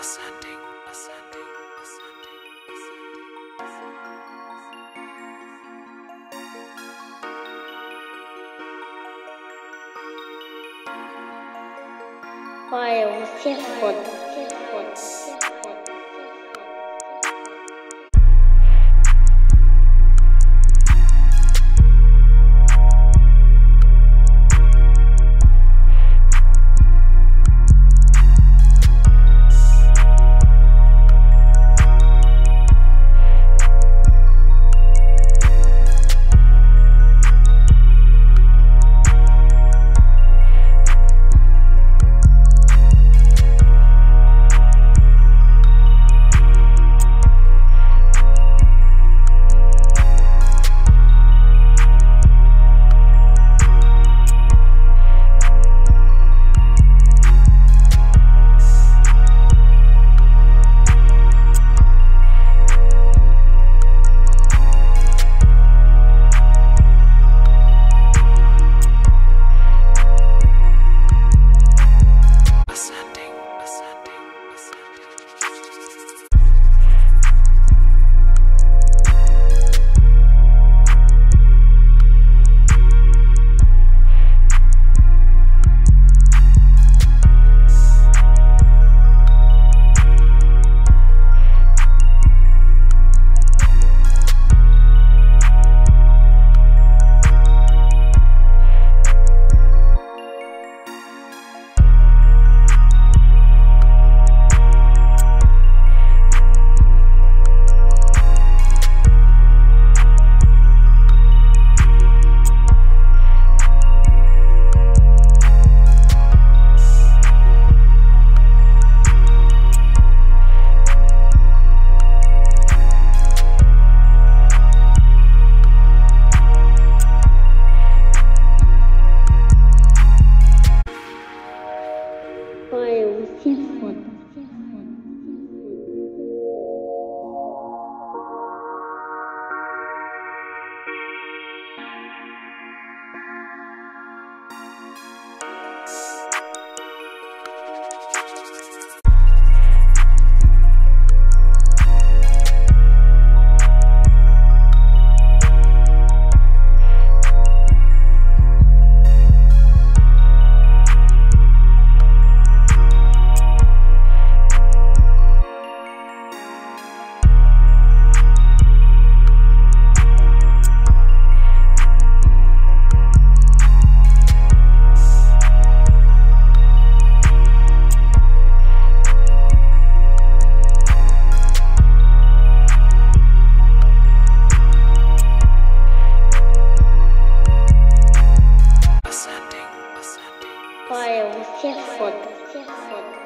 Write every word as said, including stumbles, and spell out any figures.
ascending, ascending, ascending, ascending, ascending. I will feel good. Ascending, ascending, ascending. Why, careful, careful.